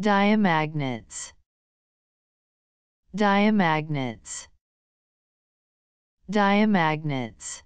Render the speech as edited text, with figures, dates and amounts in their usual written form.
Diamagnets. Diamagnets. Diamagnets.